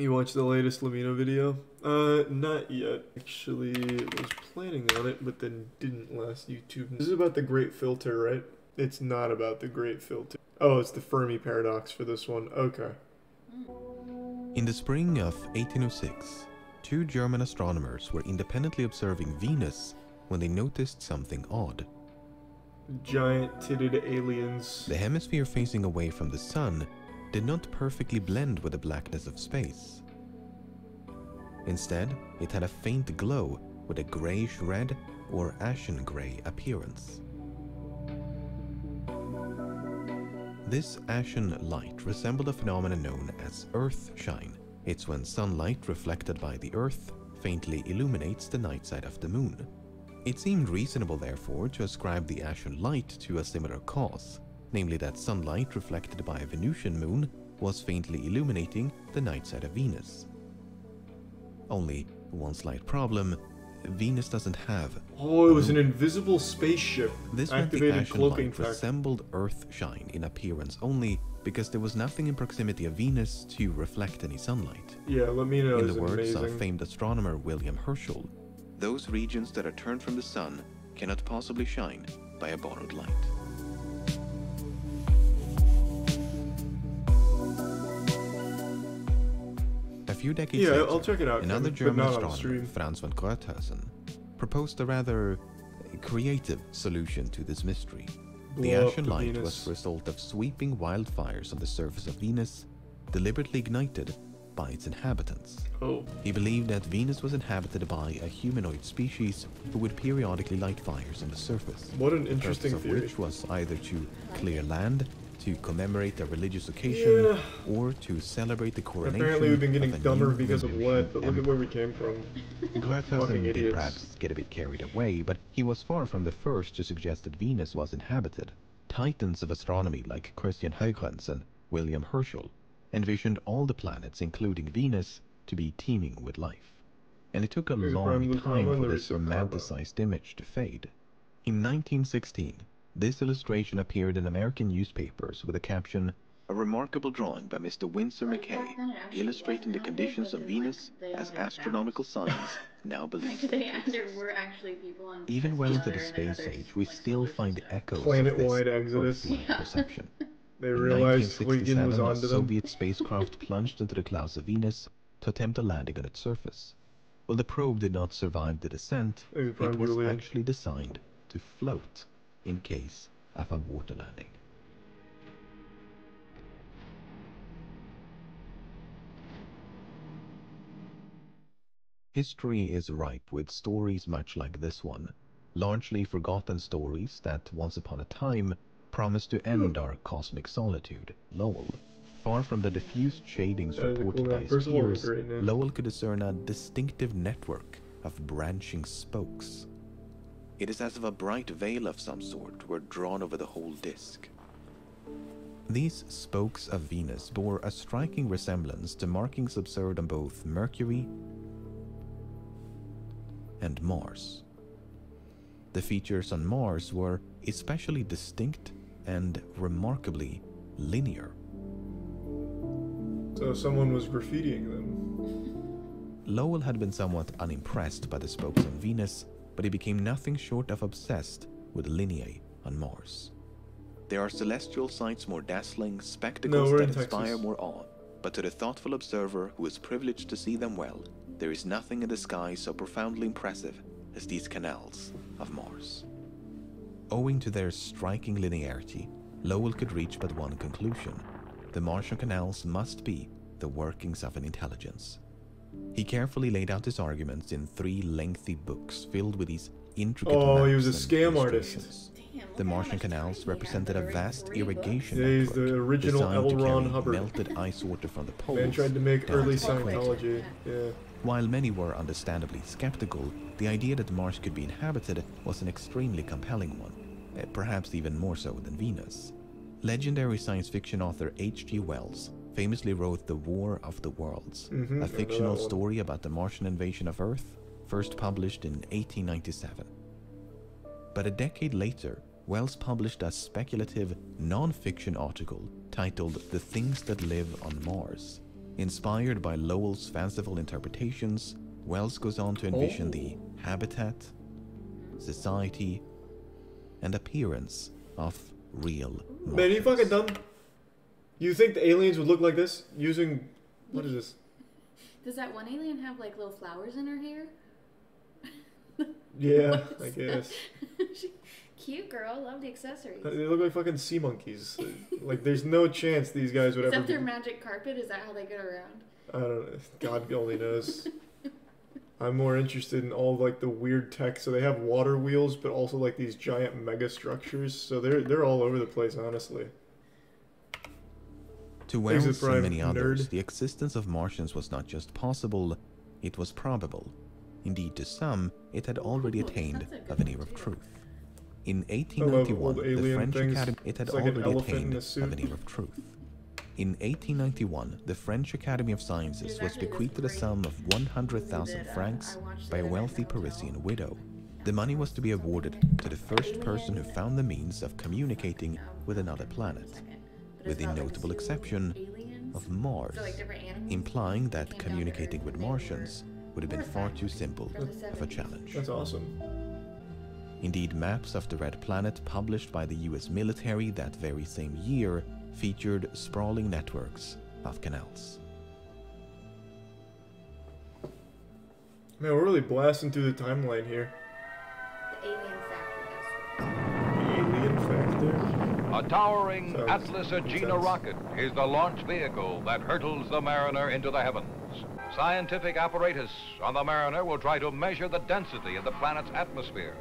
You watched the latest LEMMiNO video? Not yet. Actually, was planning on it, but then didn't last YouTube. This is about the great filter, right? It's not about the great filter. Oh, it's the Fermi Paradox for this one. Okay. In the spring of 1806, two German astronomers were independently observing Venus when they noticed something odd. Giant-titted aliens. The hemisphere facing away from the sun did not perfectly blend with the blackness of space. Instead, it had a faint glow with a grayish-red or ashen-gray appearance. This ashen light resembled a phenomenon known as Earthshine. It's when sunlight reflected by the Earth faintly illuminates the night side of the moon. It seemed reasonable, therefore, to ascribe the ashen light to a similar cause, namely that sunlight reflected by a Venusian moon was faintly illuminating the night side of Venus. Only one slight problem: Venus doesn't have... Oh, it was an invisible spaceship. This meant the ashen light resembled Earthshine in appearance only because there was nothing in proximity of Venus to reflect any sunlight. Yeah, LEMMiNO is amazing. In the words of famed astronomer William Herschel, those regions that are turned from the sun cannot possibly shine by a borrowed light. A few decades later, I'll check it out, another German astronomer, Franz von Grothassen, proposed a rather creative solution to this mystery. The ashen light was the result of sweeping wildfires on the surface of Venus, deliberately ignited by its inhabitants. Oh. He believed that Venus was inhabited by a humanoid species who would periodically light fires on the surface. What an interesting theory. The purpose of which was either to clear land, to commemorate a religious occasion, or to celebrate the coronation. Apparently we've been getting dumber because of what, but look at where we came from. Grothassen did perhaps get a bit carried away, but he was far from the first to suggest that Venus was inhabited. Titans of astronomy like Christian Huygens and William Herschel envisioned all the planets, including Venus, to be teeming with life. And it took a long time for this romanticized image to fade. In 1916, this illustration appeared in American newspapers with the caption, "A remarkable drawing by Mr. Winsor McKay, illustrating the conditions of Venus as astronomical science now believed." Even well into the space age, we still find echoes of this perception. They realized Huygens was onto them. Soviet spacecraft plunged into the clouds of Venus to attempt a landing on its surface. While the probe did not survive the descent, it was actually designed to float in case of a water landing. History is ripe with stories much like this one, largely forgotten stories that once upon a time promised to end our cosmic solitude. Lowell, far from the diffused shadings reported by his peers, Lowell could discern a distinctive network of branching spokes. It is as if a bright veil of some sort were drawn over the whole disk. These spokes of Venus bore a striking resemblance to markings observed on both Mercury and Mars. The features on Mars were especially distinct and remarkably linear. So someone was graffitiing them. Lowell had been somewhat unimpressed by the spokes on Venus, but he became nothing short of obsessed with lineae on Mars. There are celestial sights more dazzling, spectacles that inspire more awe, but to the thoughtful observer who is privileged to see them well, there is nothing in the sky so profoundly impressive as these canals of Mars. Owing to their striking linearity, Lowell could reach but one conclusion: the Martian canals must be the workings of an intelligence. He carefully laid out his arguments in three lengthy books filled with these intricate maps. Oh, he was a scam artist. Damn, the Martian canals represented a vast irrigation network the original L. Ron Hubbard. Melted ice water from the poles. Man tried to make early Scientology. Yeah. While many were understandably skeptical, the idea that Mars could be inhabited was an extremely compelling one, perhaps even more so than Venus. Legendary science fiction author H.G. Wells famously wrote The War of the Worlds, a fictional story about the Martian invasion of Earth, first published in 1897. But a decade later, Wells published a speculative non-fiction article titled The Things That Live on Mars, Inspired by Lowell's fanciful interpretations, Wells goes on to envision the habitat, society, and appearance of real monsters. Man, are you fucking dumb? You think the aliens would look like this using... What is this? Does that one alien have, like, little flowers in her hair? Yeah, I guess. Cute girl, love the accessories. They look like fucking sea monkeys. Like, there's no chance these guys would ever... Except their magic carpet? Is that how they get around? I don't know. God only knows. I'm more interested in all, like, the weird tech. So they have water wheels, but also, like, these giant mega structures. So they're all over the place, honestly. To Wells and many others, the existence of Martians was not just possible, it was probable. Indeed, to some, it had already attained a veneer of truth. In 1891, the French Academy... It had already attained a veneer of truth. In 1891, the French Academy of Sciences was bequeathed a sum of 100,000 francs by a wealthy Parisian widow. The money was to be awarded to the first person who found the means of communicating with another planet, with the notable exception of Mars, implying that communicating with Martians would have been far too simple of a challenge. That's awesome. Indeed, maps of the Red Planet published by the US military that very same year featured sprawling networks of canals. Man, we're really blasting through the timeline here. The alien factor. A towering Atlas Agena rocket is the launch vehicle that hurtles the Mariner into the heavens. Scientific apparatus on the Mariner will try to measure the density of the planet's atmosphere,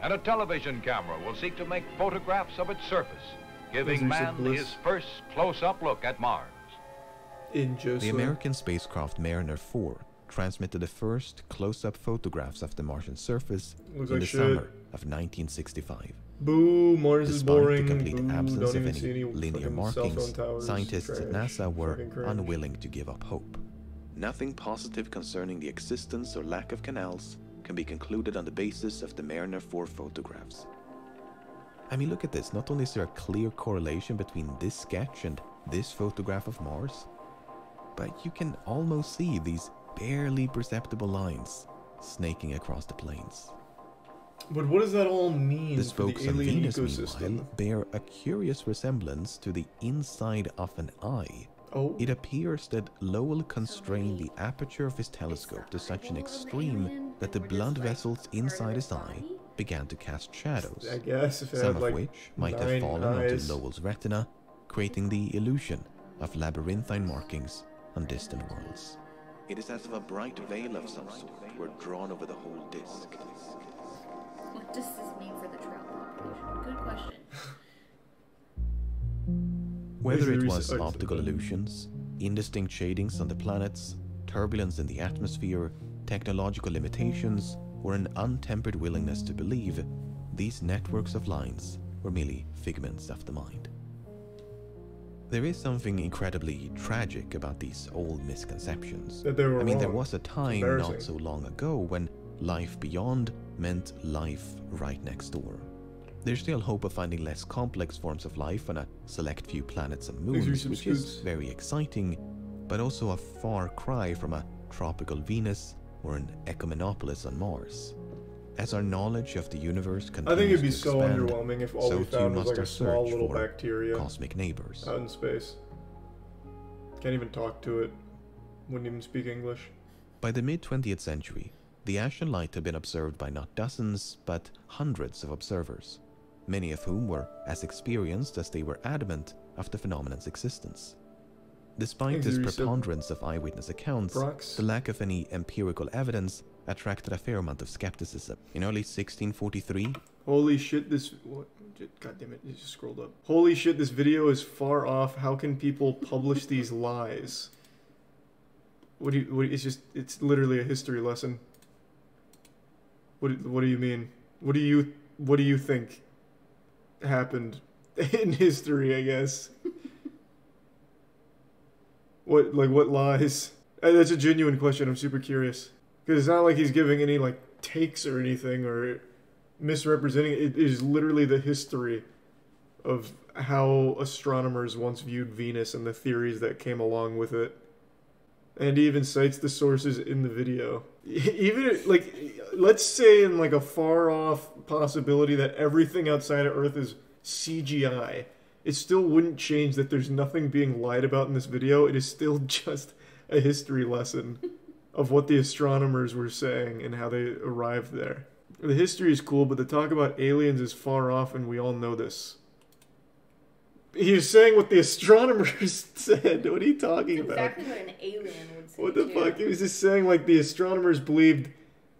and a television camera will seek to make photographs of its surface, giving man his first close-up look at Mars. The American spacecraft Mariner 4 transmitted the first close-up photographs of the Martian surface in the summer of 1965. Boo, Mars is boring. Despite the complete absence of any linear markings, scientists at NASA were unwilling to give up hope. Nothing positive concerning the existence or lack of canals can be concluded on the basis of the Mariner 4 photographs. I mean, look at this. Not only is there a clear correlation between this sketch and this photograph of Mars, but you can almost see these barely perceptible lines snaking across the plains. But what does that all mean? The spokes on Venus, meanwhile, bear a curious resemblance to the inside of an eye. It appears that Lowell constrained the aperture of his telescope to such an extreme that the blood vessels inside his eye began to cast shadows, some of which might have fallen onto Lowell's retina, creating the illusion of labyrinthine markings on distant worlds. It is as if a bright veil of some sort were drawn over the whole disc. What does this mean for the trout population? Good question. Whether it was optical illusions, indistinct shadings on the planets, turbulence in the atmosphere, technological limitations, or an untempered willingness to believe, these networks of lines were merely figments of the mind. There is something incredibly tragic about these old misconceptions. That they were wrong. There was a time not so long ago when life beyond meant life right next door. There's still hope of finding less complex forms of life on a select few planets and moons, which is very exciting, but also a far cry from a tropical Venus or an ecumenopolis on Mars. As our knowledge of the universe continues to expand, underwhelming if all we found was like a small little bacteria cosmic neighbors out in space. Can't even talk to it. Wouldn't even speak English. By the mid-20th century, the Ashen Light had been observed by not dozens, but hundreds of observers, many of whom were as experienced as they were adamant of the phenomenon's existence. Despite this preponderance of eyewitness accounts, the lack of any empirical evidence attracted a fair amount of skepticism. In early 1643... Holy shit, this... God damn it, you just scrolled up. Holy shit, this video is far off. How can people publish these lies? It's just... It's literally a history lesson. What do you mean? What do you think happened in history, I guess? What lies? That's a genuine question. I'm super curious. Because it's not like he's giving any, like, takes or anything or misrepresenting. It is literally the history of how astronomers once viewed Venus and the theories that came along with it. And he even cites the sources in the video. Even, like, let's say in, like, a far-off possibility that everything outside of Earth is CGI, it still wouldn't change that there's nothing being lied about in this video. It is still just a history lesson of what the astronomers were saying and how they arrived there. The history is cool, but the talk about aliens is far off, and we all know this. He was saying what the astronomers said. What are you talking about? Exactly what an alien would say. What the fuck? He was just saying, like, the astronomers believed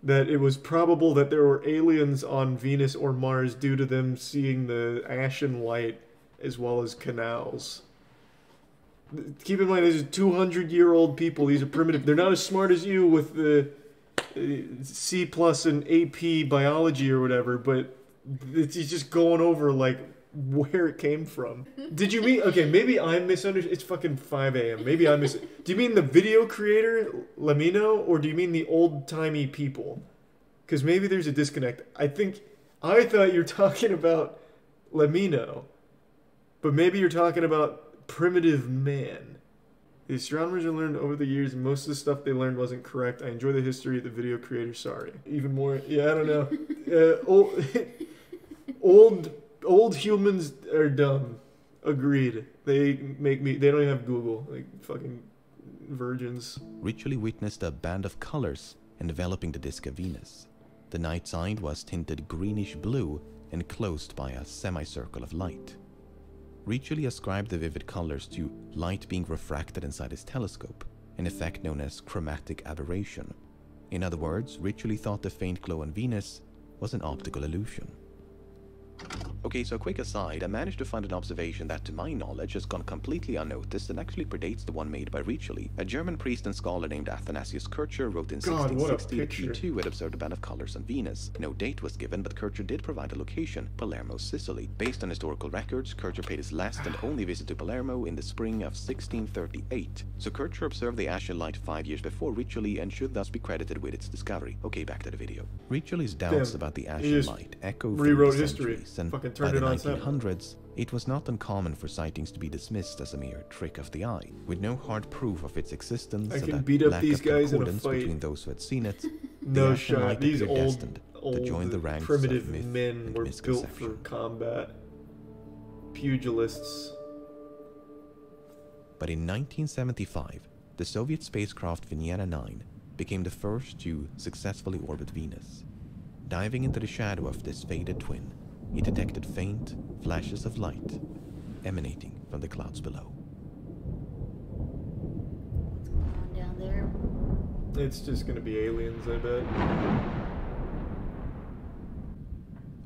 that it was probable that there were aliens on Venus or Mars due to them seeing the ashen light as well as canals. Keep in mind, these are 200-year-old people. These are primitive. They're not as smart as you with the C plus and AP biology or whatever, but it's, he's just going over, like, where it came from. Did you mean... Okay, maybe I misunderstood. It's fucking 5 a.m. Maybe I misunderstood. Do you mean the video creator, LEMMiNO, or do you mean the old-timey people? Because maybe there's a disconnect. I think... I thought you were talking about LEMMiNO, but maybe you're talking about primitive man. The astronomers have learned over the years, most of the stuff they learned wasn't correct. I enjoy the history of the video creator, sorry. Even more... Yeah, I don't know. Old humans are dumb. Agreed. They make me... They don't even have Google. Like, fucking virgins. Riccioli witnessed a band of colors enveloping the disk of Venus. The night side was tinted greenish-blue, enclosed by a semicircle of light. Riccioli ascribed the vivid colors to light being refracted inside his telescope, an effect known as chromatic aberration. In other words, Riccioli thought the faint glow on Venus was an optical illusion. Okay, so a quick aside, I managed to find an observation that, to my knowledge, has gone completely unnoticed and actually predates the one made by Riccioli. A German priest and scholar named Athanasius Kircher wrote in 1660 that he too had observed a band of colors on Venus. No date was given, but Kircher did provide a location, Palermo, Sicily. Based on historical records, Kircher paid his last and only visit to Palermo in the spring of 1638. So Kircher observed the ashen light 5 years before Riccioli and should thus be credited with its discovery. Okay, back to the video. Riccioli's doubts about the ashen light echoed through the centuries, and by the 1900s, it was not uncommon for sightings to be dismissed as a mere trick of the eye, with no hard proof of its existence and a lack of concordance between those who had seen it. No shot. These old to join the ranks primitive of myth men were built for combat. Pugilists. But in 1975, the Soviet spacecraft Vinyana 9 became the first to successfully orbit Venus. Diving into the shadow of this faded twin, he detected faint flashes of light emanating from the clouds below. What's going on down there? It's just going to be aliens, I bet.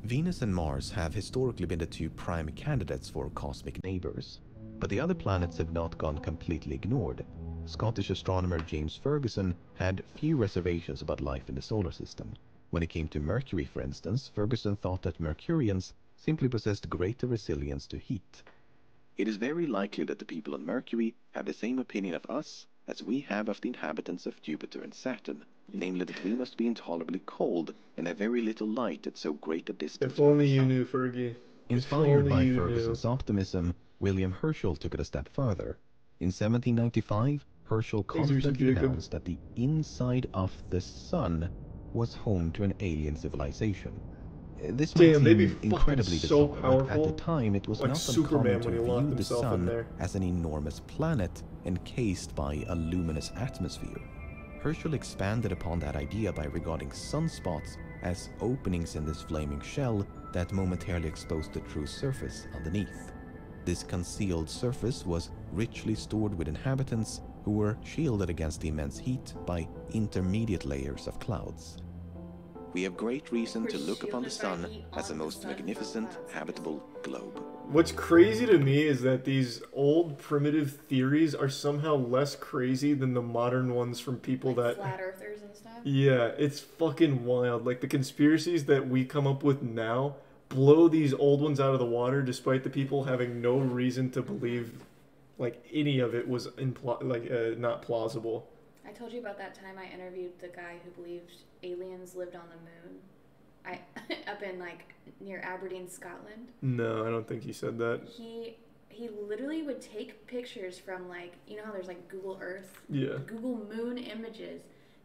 Venus and Mars have historically been the two prime candidates for cosmic neighbors, but the other planets have not gone completely ignored. Scottish astronomer James Ferguson had few reservations about life in the solar system. When it came to Mercury, for instance, Ferguson thought that Mercurians simply possessed greater resilience to heat. It is very likely that the people on Mercury have the same opinion of us as we have of the inhabitants of Jupiter and Saturn, namely that we must be intolerably cold and have very little light at so great a distance. If only you knew, Fergie. Inspired by Ferguson's optimism, William Herschel took it a step further. In 1795, Herschel confidently announced that the inside of the sun was home to an alien civilization. This might seem incredibly bizarre, but at the time it was not uncommon to view the sun as an enormous planet encased by a luminous atmosphere. Herschel expanded upon that idea by regarding sunspots as openings in this flaming shell that momentarily exposed the true surface underneath. This concealed surface was richly stored with inhabitants who were shielded against the immense heat by intermediate layers of clouds. We have great reason to look upon the sun as a most magnificent habitable globe. What's crazy to me is that these old primitive theories are somehow less crazy than the modern ones from people like that... Flat earthers and stuff? Yeah, it's fucking wild. Like, the conspiracies that we come up with now blow these old ones out of the water despite the people having no reason to believe like any of it was not plausible. I told you about that time I interviewed the guy who believed aliens lived on the moon. Up in like near Aberdeen, Scotland. No, I don't think he said that. He he literally would take pictures from, like, you know how there's like Google Earth, yeah, Google Moon images,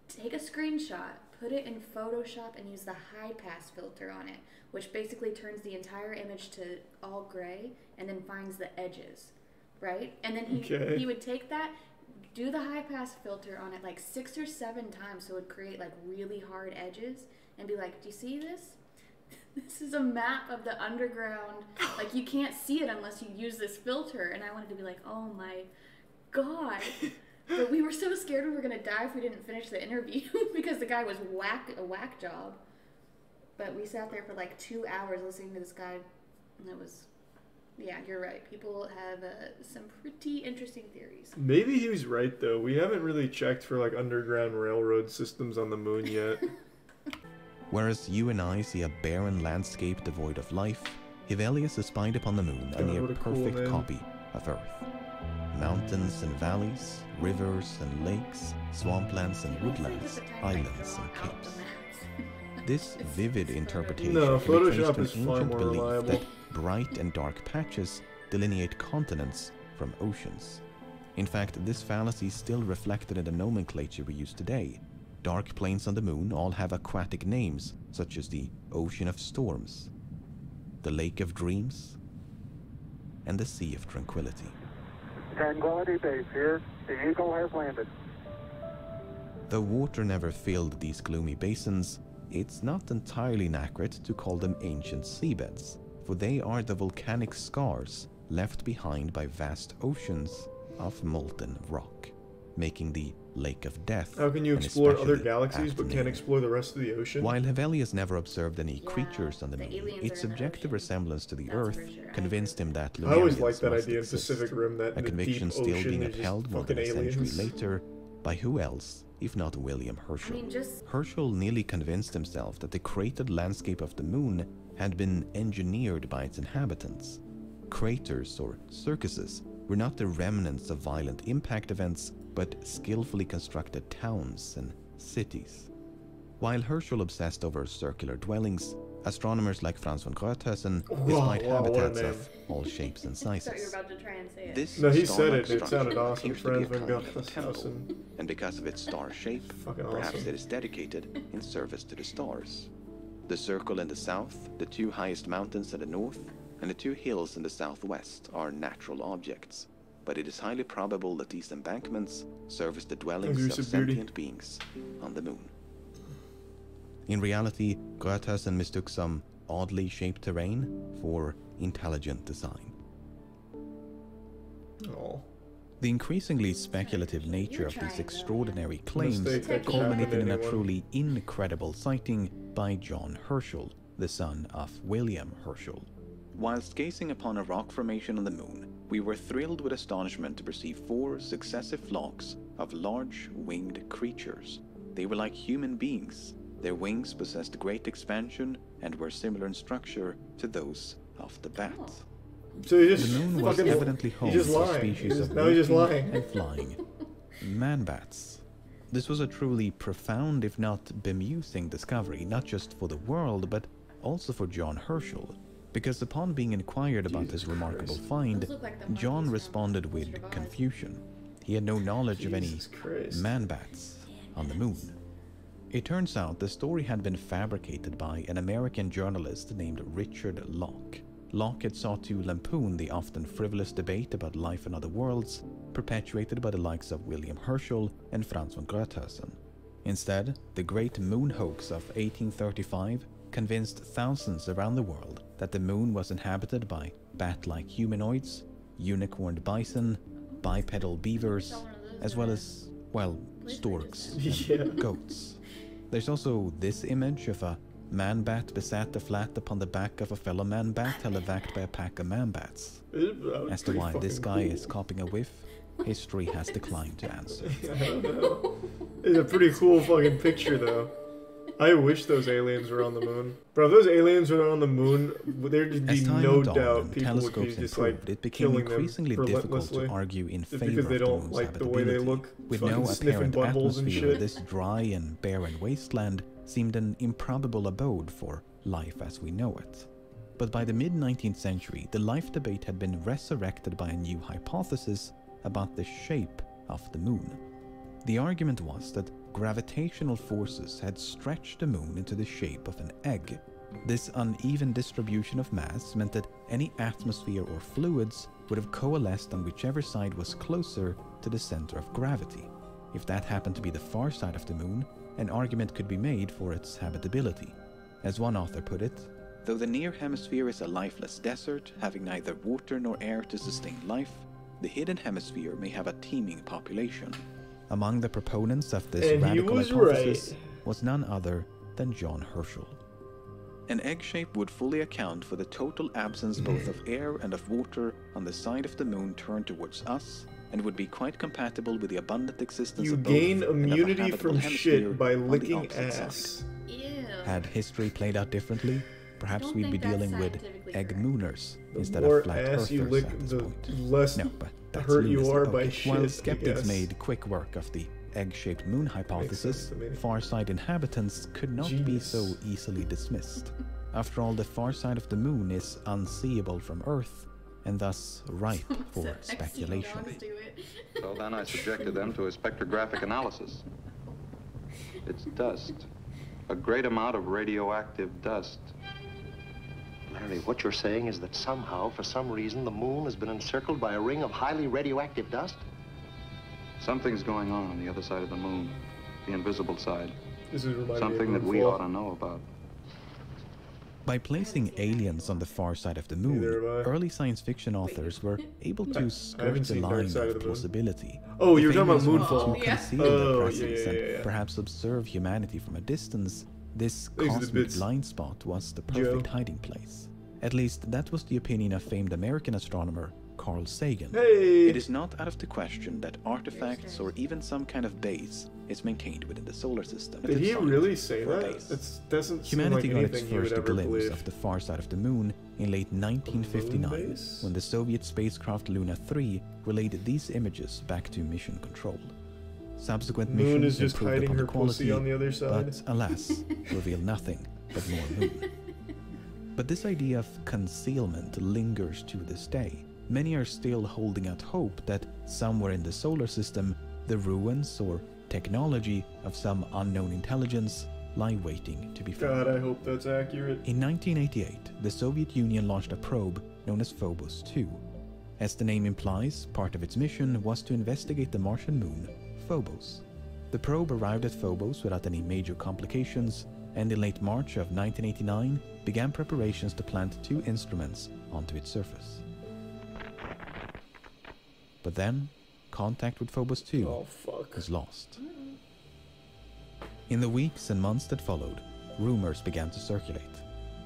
take a screenshot, put it in Photoshop, and use the high pass filter on it, which basically turns the entire image to all gray and then finds the edges, right? And then he would take that, do the high pass filter on it like 6 or 7 times, so it would create like really hard edges, and be like, do you see this? This is a map of the underground. Like, you can't see it unless you use this filter. And I wanted to be like, oh my God. But we were so scared we were going to die if we didn't finish the interview because the guy was a whack job. But we sat there for like 2 hours listening to this guy. And it was, yeah, you're right. People have some pretty interesting theories. Maybe he was right, though. We haven't really checked for like underground railroad systems on the moon yet. Whereas you and I see a barren landscape devoid of life, Hevelius espied upon the moon a near perfect copy of Earth. Mountains and valleys, rivers and lakes, swamplands and woodlands, islands and capes. This vivid interpretation Photoshop is far more reliable. That bright and dark patches delineate continents from oceans. In fact, this fallacy is still reflected in the nomenclature we use today. Dark plains on the moon all have aquatic names, such as the Ocean of Storms, the Lake of Dreams, and the Sea of Tranquility. Tranquility Base here. The Eagle has landed. Though water never filled these gloomy basins, it's not entirely inaccurate to call them ancient seabeds, for they are the volcanic scars left behind by vast oceans of molten rock, making the Lake of Death. How can you explore other galaxies but can't explore the rest of the ocean? While Hevelius never observed any creatures on the moon, its subjective resemblance to the Earth convinced him that Lunarians must exist. A conviction still being upheld more than a century later by who else, if not William Herschel. I mean, Herschel nearly convinced himself that the cratered landscape of the moon had been engineered by its inhabitants. Craters or circuses were not the remnants of violent impact events, but skillfully constructed towns and cities. While Herschel obsessed over circular dwellings, astronomers like Franz von Grothassen despite habitats of all shapes and sizes. And because of its star shape, it is dedicated in service to the stars. The circle in the south, the 2 highest mountains in the north, and the 2 hills in the southwest are natural objects. But it is highly probable that these embankments serve as the dwellings of sentient beings on the moon. In reality, Grothassen mistook some oddly shaped terrain for intelligent design. Aww. The increasingly speculative nature of these extraordinary claims culminated in a truly incredible sighting by John Herschel, the son of William Herschel. Whilst gazing upon a rock formation on the moon, we were thrilled with astonishment to perceive 4 successive flocks of large winged creatures. They were like human beings. Their wings possessed great expansion and were similar in structure to those of the bat. So the moon was evidently home to a species of walking and flying man-bats. This was a truly profound, if not bemusing, discovery, not just for the world, but also for John Herschel. Because upon being inquired about this remarkable find, John responded with confusion. He had no knowledge of any man-bats on the moon. It turns out the story had been fabricated by an American journalist named Richard Locke. Locke had sought to lampoon the often frivolous debate about life in other worlds, perpetuated by the likes of William Herschel and Franz von Grothassen. Instead, the great moon hoax of 1835 convinced thousands around the world that the moon was inhabited by bat-like humanoids, unicorned bison, bipedal beavers, as well as, well, storks and goats. There's also this image of a man-bat besat the flat upon the back of a fellow man-bat held back by a pack of man-bats. As to why this guy is copying a whiff, history has declined to answer. I don't know. It's a pretty cool fucking picture, though. I wish those aliens were on the moon. Bro, if those aliens were on the moon, there'd be no doubt people would be just like killing them relentlessly. Just because they don't like the way they look, with no sniffing buttholes and shit. This dry and barren wasteland seemed an improbable abode for life as we know it. But by the mid-19th century, the life debate had been resurrected by a new hypothesis about the shape of the moon. The argument was that gravitational forces had stretched the moon into the shape of an egg. This uneven distribution of mass meant that any atmosphere or fluids would have coalesced on whichever side was closer to the center of gravity. If that happened to be the far side of the moon, an argument could be made for its habitability. As one author put it, "Though the near hemisphere is a lifeless desert, having neither water nor air to sustain life, the hidden hemisphere may have a teeming population." Among the proponents of this radical hypothesis was none other than John Herschel. An egg shape would fully account for the total absence both of air and of water on the side of the moon turned towards us, and would be quite compatible with the abundant existence of both. You gain immunity from shit by licking ass. Had history played out differently, perhaps we'd be dealing with egg mooners instead of flat earthers at this point. No, but that's lunacy. While skeptics made quick work of the egg-shaped moon hypothesis, far-side inhabitants could not be so easily dismissed. After all, the far side of the moon is unseeable from Earth, and thus ripe for speculation. So then I subjected them to a spectrographic analysis. It's dust. A great amount of radioactive dust. Larry, what you're saying is that somehow, for some reason, the moon has been encircled by a ring of highly radioactive dust? Something's going on the other side of the moon, the invisible side. This is something that we ought to know about. By placing aliens on the far side of the moon, early science fiction authors were able to skirt the line of possibility. Oh, you're talking about Moonfall. To conceal their presence and perhaps observe humanity from a distance, this cosmic blind spot was the perfect hiding place. At least that was the opinion of famed American astronomer Carl Sagan. It is not out of the question that artifacts or even some kind of base is maintained within the solar system. Did he really say that? It doesn't seem like anything he would ever believe. Humanity got its first glimpse of the far side of the moon in late 1959, when the Soviet spacecraft Luna 3 relayed these images back to mission control. Subsequent missions improved upon the quality, but alas, revealed nothing but more moon. But this idea of concealment lingers to this day. Many are still holding out hope that somewhere in the solar system, the ruins or technology of some unknown intelligence lie waiting to be found. God, I hope that's accurate. In 1988, the Soviet Union launched a probe known as Phobos 2. As the name implies, part of its mission was to investigate the Martian moon, Phobos. The probe arrived at Phobos without any major complications, and in late March of 1989 began preparations to plant two instruments onto its surface. But then, contact with Phobos 2 was lost. In the weeks and months that followed, rumors began to circulate.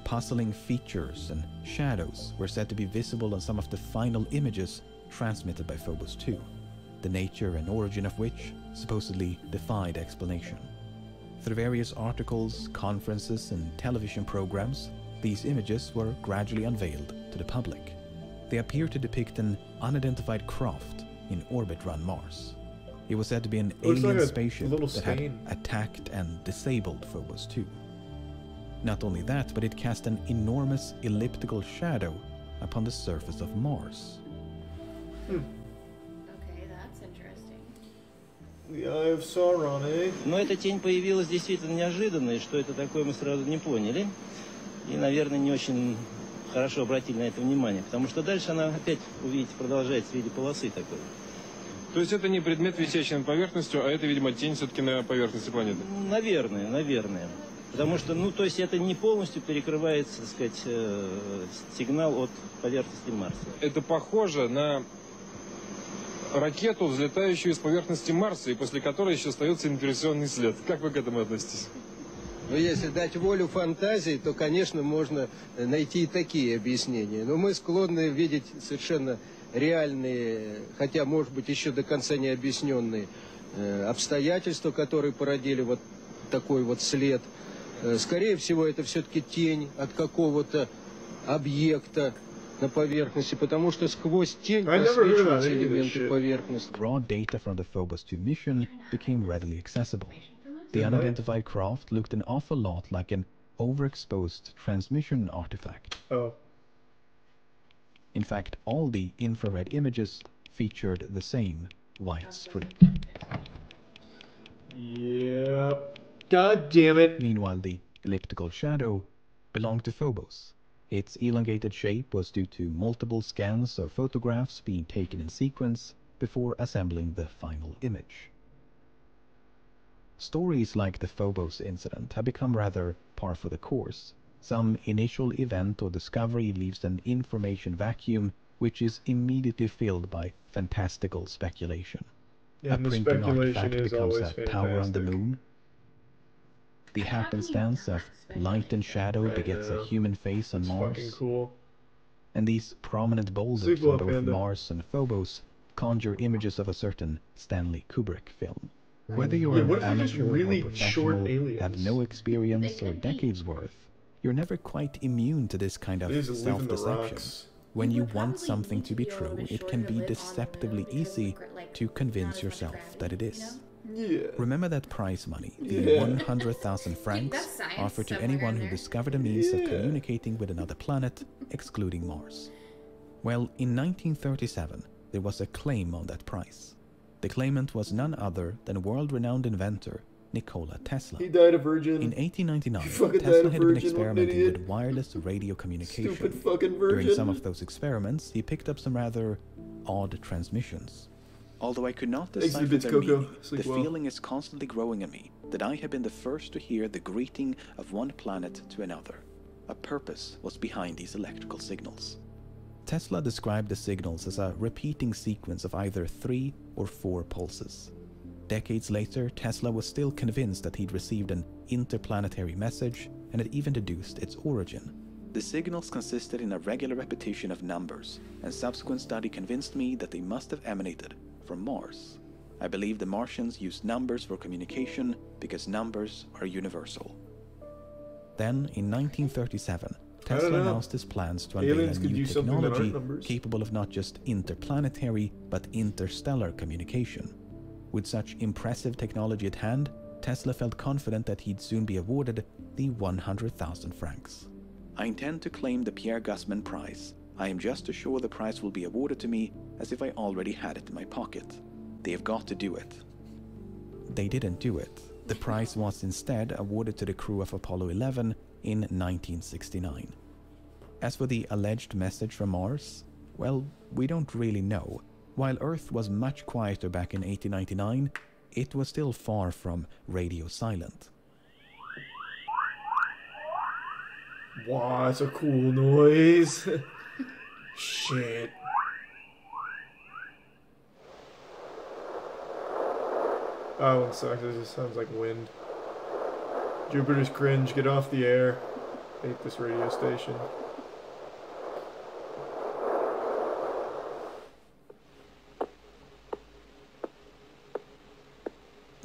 Puzzling features and shadows were said to be visible on some of the final images transmitted by Phobos 2, the nature and origin of which supposedly defied explanation. Through various articles, conferences, and television programs, these images were gradually unveiled to the public. They appear to depict an unidentified craft in orbit around Mars. It was said to be an alien spaceship that had attacked and disabled Phobos 2. Not only that, but it cast an enormous elliptical shadow upon the surface of Mars. Okay, that's interesting. The Eye of Sauron, eh? Но эта тень появилась действительно неожиданной, что это такое мы сразу не поняли, и, наверное, не очень хорошо обратили на это внимание, потому что дальше она опять, увидите, продолжается в виде полосы такой. То есть это не предмет, висящий над поверхностью, а это, видимо, тень все-таки на поверхности планеты? Наверное, наверное. Потому что, ну, то есть это не полностью перекрывает, так сказать, сигнал от поверхности Марса. Это похоже на ракету, взлетающую из поверхности Марса, и после которой еще остается инверсионный след. Как вы к этому относитесь? Но если дать волю фантазии, то, конечно, можно найти и такие объяснения. Но мы склонны видеть совершенно реальные, хотя, может быть, еще до конца не объясненные обстоятельства, которые породили вот такой вот след. Скорее всего, это все-таки тень от какого-то объекта на поверхности, потому что сквозь тень просвечиваются элементы поверхности. Raw data from the Phobos 2 mission became readily accessible. The unidentified craft looked an awful lot like an overexposed transmission artifact. Oh. In fact, all the infrared images featured the same white strip. Yep. God damn it. Meanwhile, the elliptical shadow belonged to Phobos. Its elongated shape was due to multiple scans of photographs being taken in sequence before assembling the final image. Stories like the Phobos incident have become rather par for the course. Some initial event or discovery leaves an information vacuum which is immediately filled by fantastical speculation. Yeah, a printing artifact becomes a tower on the moon. The happenstance of light and shadow begets a human face on Mars. Cool. And these prominent boulders from both Mars and Phobos conjure images of a certain Stanley Kubrick film. Whether you're an amateur or professional, have no experience or decades worth, you're never quite immune to this kind of self-deception. When you want something to be true, it can be deceptively easy to convince yourself that it is. Yeah. Remember that prize money, the 100,000 francs offered to anyone who discovered a means of communicating with another planet, excluding Mars. Well, in 1937, there was a claim on that prize. The claimant was none other than world-renowned inventor Nikola Tesla. He died a virgin. In 1899, Tesla had been experimenting with wireless radio communication. Stupid fucking virgin. During some of those experiments, he picked up some rather odd transmissions. Although I could not decipher their meaning, the feeling is constantly growing in me that I have been the first to hear the greeting of one planet to another. A purpose was behind these electrical signals. Tesla described the signals as a repeating sequence of either 3 or 4 pulses. Decades later, Tesla was still convinced that he'd received an interplanetary message and had even deduced its origin. The signals consisted in a regular repetition of numbers, and subsequent study convinced me that they must have emanated from Mars. I believe the Martians used numbers for communication because numbers are universal. Then, in 1937, Tesla announced his plans to unveil a new technology capable of not just interplanetary, but interstellar communication. With such impressive technology at hand, Tesla felt confident that he'd soon be awarded the 100,000 francs. I intend to claim the Pierre Gussmann Prize. I am just assured the prize will be awarded to me as if I already had it in my pocket. They have got to do it. They didn't do it. The prize was instead awarded to the crew of Apollo 11 in 1969. As for the alleged message from Mars, well, we don't really know. While Earth was much quieter back in 1899, it was still far from radio silent. Wow, that's a cool noise. Shit. Oh, it sucks. It just sounds like wind. Jupiter's cringe. Get off the air. Hate this radio station.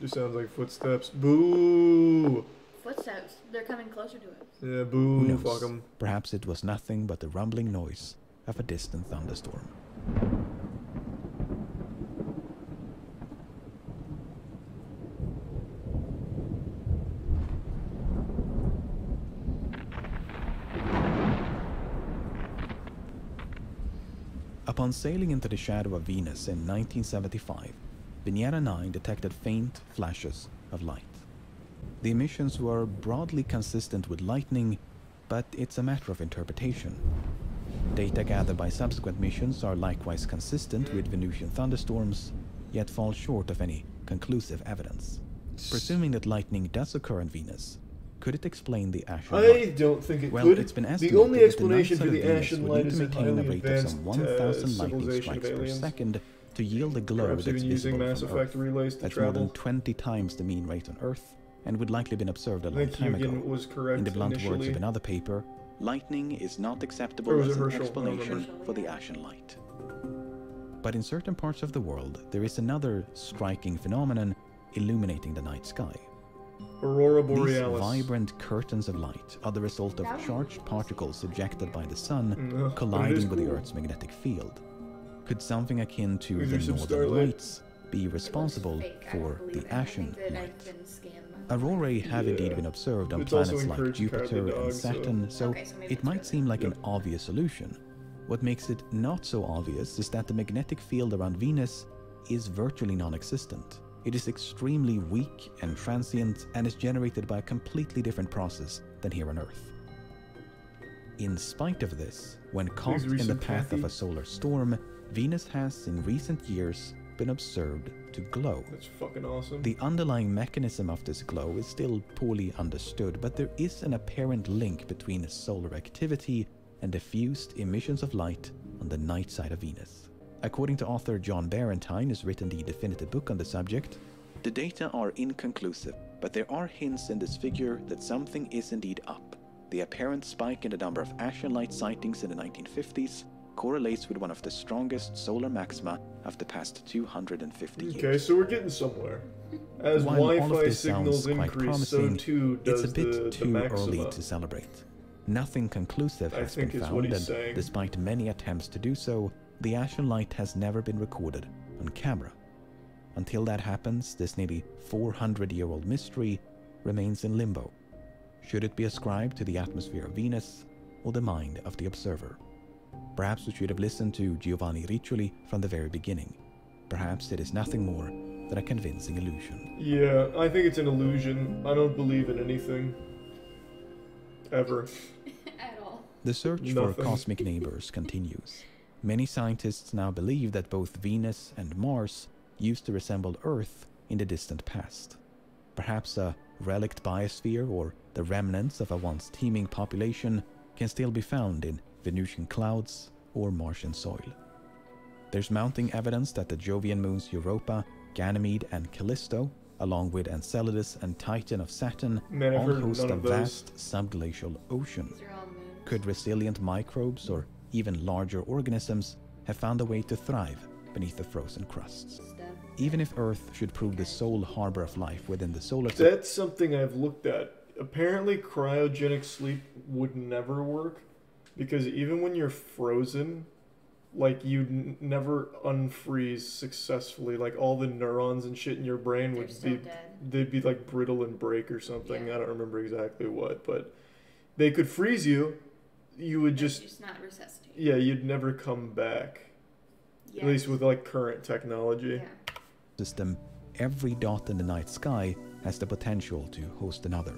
Just sounds like footsteps. Boo! Footsteps. They're coming closer to us. Yeah, boo. Who knows? Fuck 'em. Perhaps it was nothing but the rumbling noise of a distant thunderstorm. Upon sailing into the shadow of Venus in 1975, Venera 9 detected faint flashes of light. The emissions were broadly consistent with lightning, but it's a matter of interpretation. Data gathered by subsequent missions are likewise consistent with Venusian thunderstorms, yet fall short of any conclusive evidence. Presuming that lightning does occur on Venus, could it explain the ashen light? I don't think it could. It's been estimated the only explanation for the ashen light is that highly advanced civilization of aliens. To yield a glow that's visible from Earth. That's more than 20 times the mean rate on Earth, and would likely have been observed a long time ago. In the blunt words of another paper, lightning is not acceptable as an explanation for the ashen light. But in certain parts of the world, there is another striking phenomenon illuminating the night sky. Aurora Borealis. These vibrant curtains of light are the result of charged particles ejected by the sun colliding with the Earth's magnetic field. Could something akin to the Northern Lights be responsible for the Ashen Night. Aurorae have indeed been observed on planets like Jupiter and Saturn, so it might seem like an obvious solution. What makes it not so obvious is that the magnetic field around Venus is virtually non-existent. It is extremely weak and transient and is generated by a completely different process than here on Earth. In spite of this, when caught in the path of a solar storm, Venus has in recent years been observed to glow. That's fucking awesome. The underlying mechanism of this glow is still poorly understood, but there is an apparent link between solar activity and diffused emissions of light on the night side of Venus. According to author John Barentine, who's written the definitive book on the subject, the data are inconclusive, but there are hints in this figure that something is indeed up. The apparent spike in the number of Ashen Light sightings in the 1950s correlates with one of the strongest solar maxima of the past 250 years. Okay, so we're getting somewhere. As Wi-Fi signals increase, so too does the maxima. It's a bit too early to celebrate. Nothing conclusive has been found, and despite many attempts to do so, the Ashen Light has never been recorded on camera. Until that happens, this nearly 400-year-old mystery remains in limbo. Should it be ascribed to the atmosphere of Venus or the mind of the observer? Perhaps we should have listened to Giovanni Riccioli from the very beginning. Perhaps it is nothing more than a convincing illusion. Yeah, I think it's an illusion. I don't believe in anything. Ever. At all. The search for cosmic neighbors continues. Many scientists now believe that both Venus and Mars used to resemble Earth in the distant past. Perhaps a relict biosphere or the remnants of a once teeming population can still be found in Venusian clouds or Martian soil. There's mounting evidence that the Jovian moons Europa, Ganymede and Callisto, along with Enceladus and Titan of Saturn, all host a vast subglacial ocean. Could resilient microbes or even larger organisms have found a way to thrive beneath the frozen crusts? Even if Earth should prove the sole harbor of life within the solar system. That's something I've looked at. Apparently cryogenic sleep would never work, because even when you're frozen, like, you'd never unfreeze successfully. Like, all the neurons and shit in your brain would be dead. They'd be like brittle and break or something. Yeah. I don't remember exactly what, but they could freeze you. You would just not resuscitate. Yeah, you'd never come back. Yes. At least with like current technology. Yeah. System, every dot in the night sky has the potential to host another.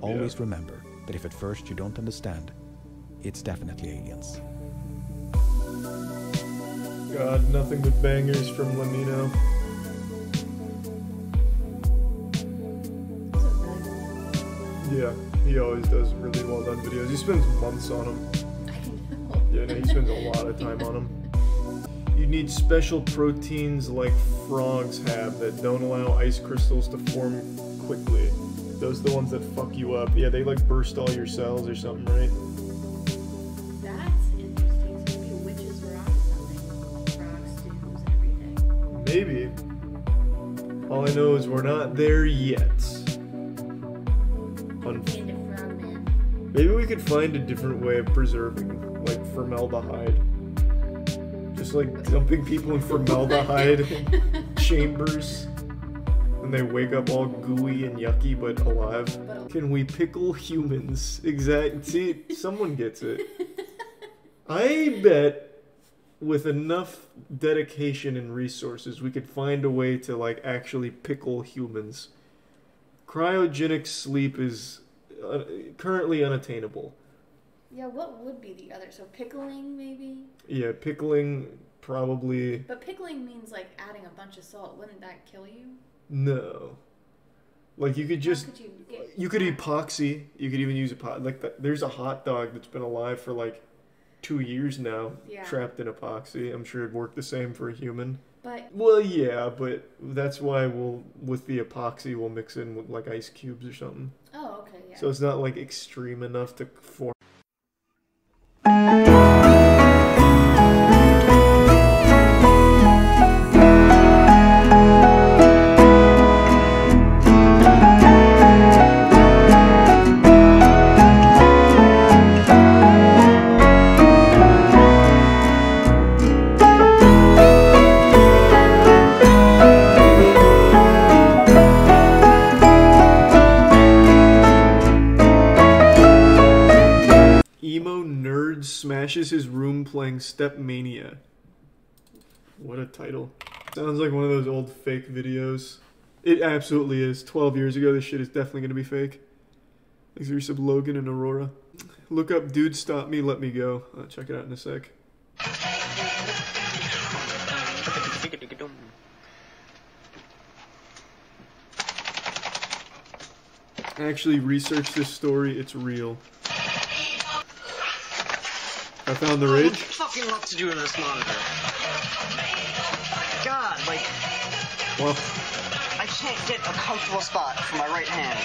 Always remember that if at first you don't understand, it's definitely aliens. God, nothing but bangers from LEMMiNO. Yeah, he always does really well done videos. He spends months on them. I know. Yeah, no, he spends a lot of time on them. You need special proteins like frogs have that don't allow ice crystals to form quickly. Those are the ones that fuck you up. Yeah, they like burst all your cells or something, right? Maybe. All I know is we're not there yet. Maybe we could find a different way of preserving, like, formaldehyde. Just like dumping people in formaldehyde chambers, and they wake up all gooey and yucky but alive. Can we pickle humans? Exactly. See, someone gets it. I bet. With enough dedication and resources, we could find a way to, like, actually pickle humans. Cryogenic sleep is currently unattainable. Yeah, what would be the other? So pickling, maybe? Yeah, pickling, probably. But pickling means, like, adding a bunch of salt. Wouldn't that kill you? No. Like, you could just... Could you could epoxy. You could even use epoxy. Like, there's a hot dog that's been alive for, like, 2 years now, yeah, trapped in epoxy. I'm sure it'd work the same for a human. But well, yeah, but that's why we'll, with the epoxy, we'll mix in with like ice cubes or something. Oh, okay, yeah. So it's not like extreme enough to form. smashes his room playing StepMania. What a title. Sounds like one of those old fake videos. It absolutely is. 12 years ago, this shit is definitely going to be fake. Thanks for your sub, Logan and Aurora. Look up Dude Stop Me, Let Me Go. I'll check it out in a sec. Actually, research this story. It's real. I found the rage. I have fucking lot to do in this monitor. God, like... Well... I can't get a comfortable spot for my right hand.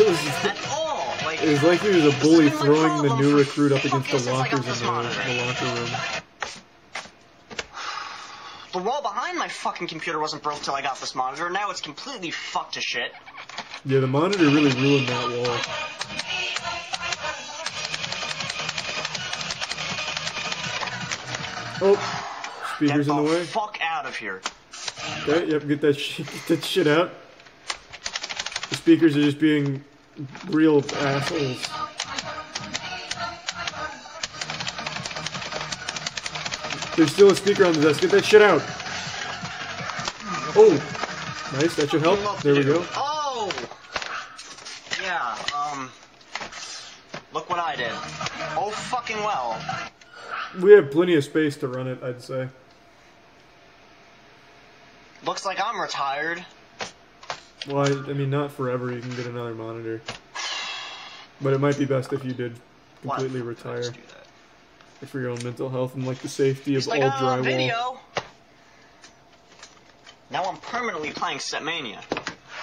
It was... At all! Like... It was like he was a bully throwing the new recruit up against the lockers in the locker room. The wall behind my fucking computer wasn't broke till I got this monitor, and now it's completely fucked to shit. Yeah, the monitor really ruined that wall. Oh, speaker's in the way. Get the fuck out of here. Okay, yep, get that shit out. The speakers are just being real assholes. There's still a speaker on the desk. Get that shit out. Oh, nice. That should help. There we go. Yeah, look what I did. Oh, fucking well. We have plenty of space to run it, I'd say. Looks like I'm retired. Well, I mean, not forever. You can get another monitor. But it might be best if you did completely retire. For your own mental health and, like, the safety of all drywall. Video. Now I'm permanently playing StepMania.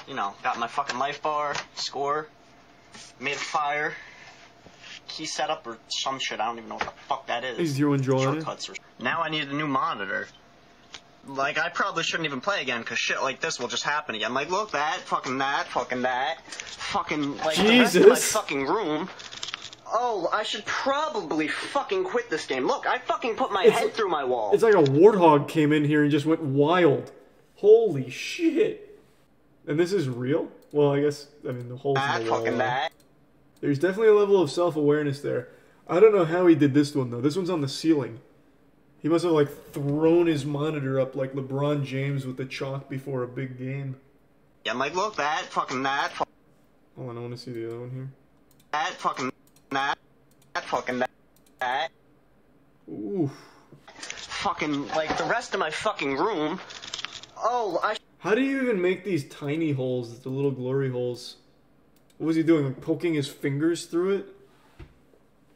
You know, got my fucking life bar, score, made a fire, key setup or some shit. I don't even know what the fuck that is. Is you enjoying it? Now I need a new monitor. Like, I probably shouldn't even play again, because shit like this will just happen again. Like, look, that, fucking, like, Jesus. The rest of my fucking room. Oh, I should probably fucking quit this game. Look, I fucking put my head through my wall. It's like a warthog came in here and just went wild. Holy shit. And this is real? Well, I guess, I mean, the whole thing. There's definitely a level of self-awareness there. I don't know how he did this one, though. This one's on the ceiling. He must have, like, thrown his monitor up like LeBron James with the chalk before a big game. Yeah, I'm like, look, that. Hold on, I want to see the other one here. That. Oof. Fucking, like, the rest of my fucking room. Oh, how do you even make these tiny holes, the little glory holes? What was he doing, like poking his fingers through it?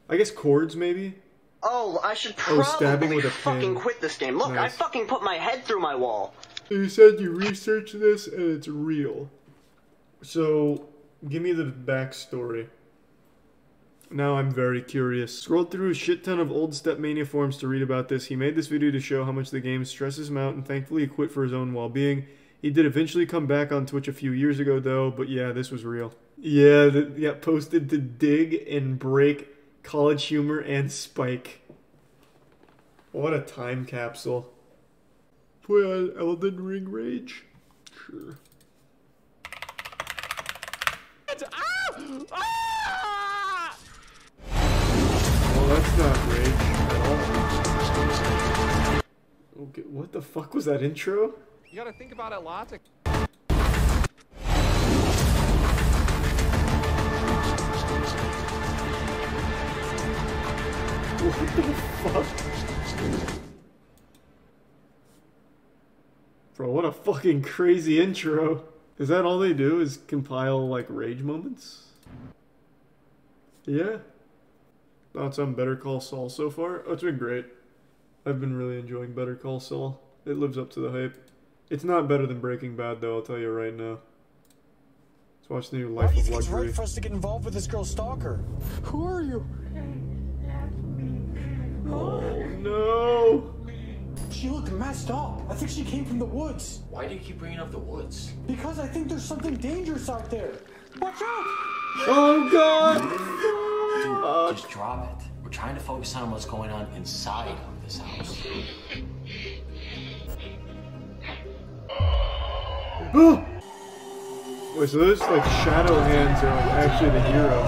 I guess cords, maybe? Oh, I should probably fucking quit this game. Look, nice. I fucking put my head through my wall. You said you researched this and it's real. So, give me the backstory. Now I'm very curious. Scrolled through a shit ton of old StepMania forums to read about this. He made this video to show how much the game stresses him out, and thankfully he quit for his own well-being. He did eventually come back on Twitch a few years ago, though, but yeah, this was real. Yeah, that got posted to Dig and Break, College Humor, and Spike. What a time capsule. Play on Elden Ring Rage? Sure. Ah! Well, that's not Rage at all. Okay, what the fuck was that intro? You gotta think about it logic. What the fuck? Bro, what a fucking crazy intro. Is that all they do is compile, like, rage moments? Yeah. Thoughts on Better Call Saul so far? Oh, it's been great. I've been really enjoying Better Call Saul. It lives up to the hype. It's not better than Breaking Bad, though, I'll tell you right now. Let's watch the new Life of Luxury. Why do you think it's right for us to get involved with this girl stalker? Who are you? Oh, no! She looked messed up. I think she came from the woods. Why do you keep bringing up the woods? Because I think there's something dangerous out there. Watch out! Oh, God! Dude, just drop it. We're trying to focus on what's going on inside of this house. Oh! Wait, so those, like, shadow hands are, like, actually the hero.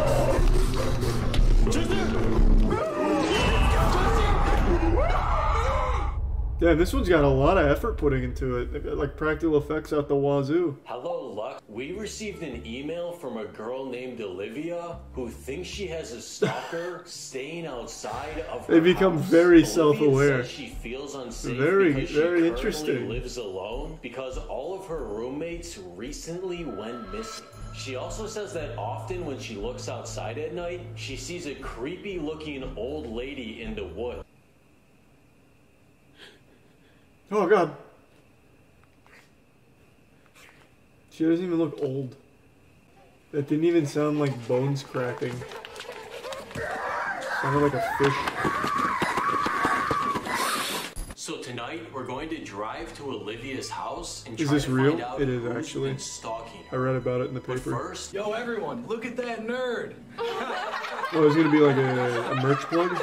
Yeah, this one's got a lot of effort putting into it. They've got, like, practical effects out the wazoo. Hello, Luck. We received an email from a girl named Olivia who thinks she has a stalker staying outside of her They become house. Very self-aware. She feels unsafe because she interesting. Lives alone because all of her roommates recently went missing. She also says that often when she looks outside at night, she sees a creepy-looking old lady in the woods. Oh god. She doesn't even look old. That didn't even sound like bones cracking. Sounded like a fish. So tonight we're going to drive to Olivia's house and try to find out who's been stalking her. I read about it in the paper. First, yo everyone, look at that nerd! Well, it's gonna be like a merch plug?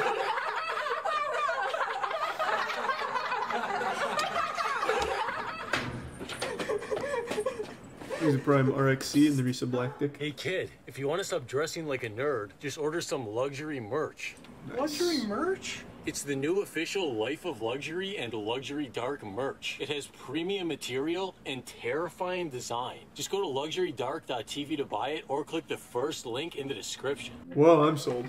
He's a prime RxC in the Risa Black Dick. Hey kid, if you want to stop dressing like a nerd, just order some luxury merch. Nice. Luxury merch? It's the new official Life of Luxury and Luxury Dark merch. It has premium material and terrifying design. Just go to luxurydark.tv to buy it or click the first link in the description. Well, I'm sold.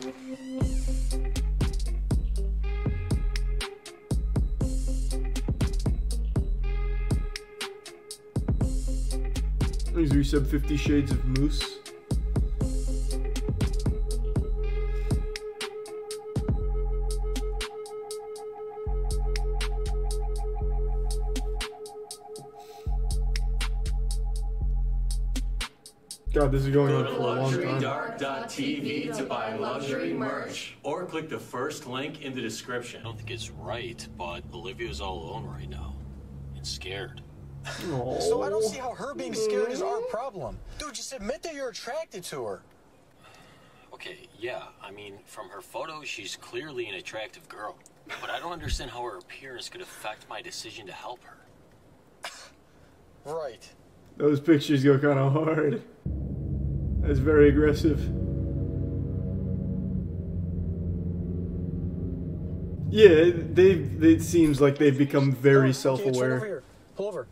He's resub 50 Shades of Moose. God, this is going on for a long time. Go to luxurydark.tv to buy luxury merch. Or click the first link in the description. I don't think it's right, but Olivia's all alone right now. And scared. Aww. So I don't see how her being scared is our problem. Dude, just admit that you're attracted to her. Okay, yeah, I mean, from her photo, she's clearly an attractive girl. But I don't understand how her appearance could affect my decision to help her. Right. Those pictures go kind of hard. That's very aggressive. Yeah, it seems like they've become very self-aware. Okay, pull over.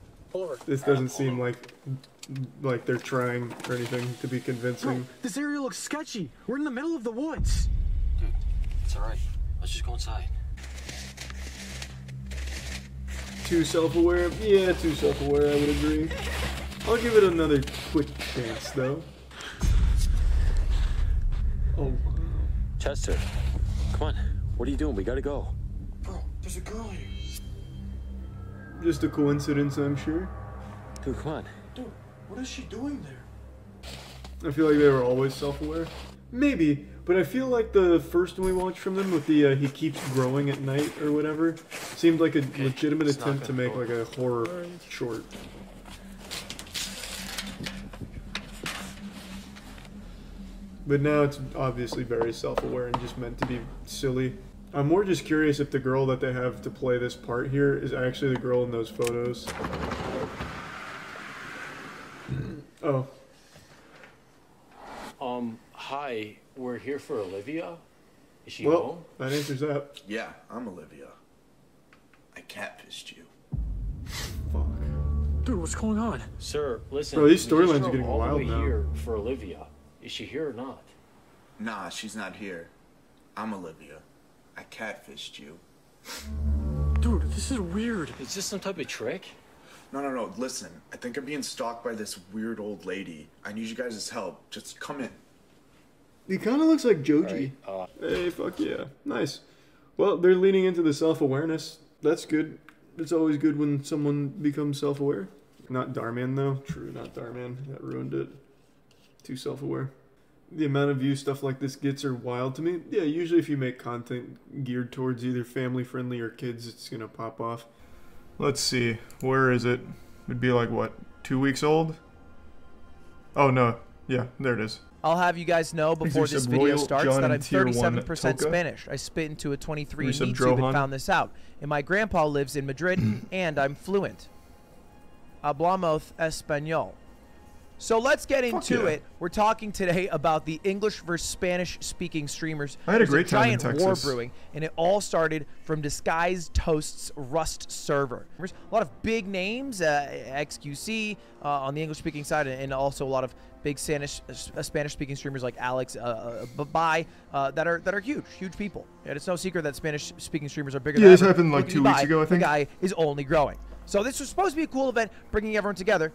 This doesn't seem like they're trying or anything to be convincing. Bro, this area looks sketchy. We're in the middle of the woods. Dude, it's alright. Let's just go inside. Too self-aware? Yeah, too self-aware, I would agree. I'll give it another quick chance, though. Oh. Chester, come on. What are you doing? We gotta go. Bro, there's a girl here. Just a coincidence, I'm sure. Dude, come on. Dude, what is she doing there? I feel like they were always self-aware. Maybe, but I feel like the first one we watched from them with the he keeps growing at night or whatever seemed like a legitimate attempt to make like a horror short. But now it's obviously very self-aware and just meant to be silly. I'm more just curious if the girl that they have to play this part here is actually the girl in those photos. Oh. Hi, we're here for Olivia. Is she home? That answers that. Yeah, I'm Olivia. I catfished you. Fuck. Dude, what's going on? Sir, listen. Bro, these storylines are getting wild now. We're here for Olivia. Is she here or not? Nah, she's not here. I'm Olivia. I catfished you. Dude, this is weird. Is this some type of trick? No. Listen, I think I'm being stalked by this weird old lady. I need you guys' help. Just come in. He kind of looks like Joji. Right. Hey, fuck yeah. Nice. Well, they're leaning into the self-awareness. That's good. It's always good when someone becomes self-aware. Not Darman, though. True, not Darman. That ruined it. Too self-aware. The amount of views stuff like this gets are wild to me. Yeah, usually if you make content geared towards either family-friendly or kids, it's going to pop off. Let's see. Where is it? It'd be like, what, 2 weeks old? Oh, no. Yeah, there it is. I'll have you guys know before this video starts that I'm 37% Spanish. I spit into a 23 in YouTube and found this out. And my grandpa lives in Madrid, and I'm fluent. Hablamos español. So let's get into it. We're talking today about the English versus Spanish-speaking streamers. I had a great time in Texas. War brewing, and it all started from Disguise Toast's Rust server. There's a lot of big names, XQC on the English-speaking side, and also a lot of big Spanish-speaking streamers like Alex Babai that are huge people. And it's no secret that Spanish-speaking streamers are bigger. Yeah, this happened like 2 weeks ago, I think. The guy is only growing. So this was supposed to be a cool event, bringing everyone together.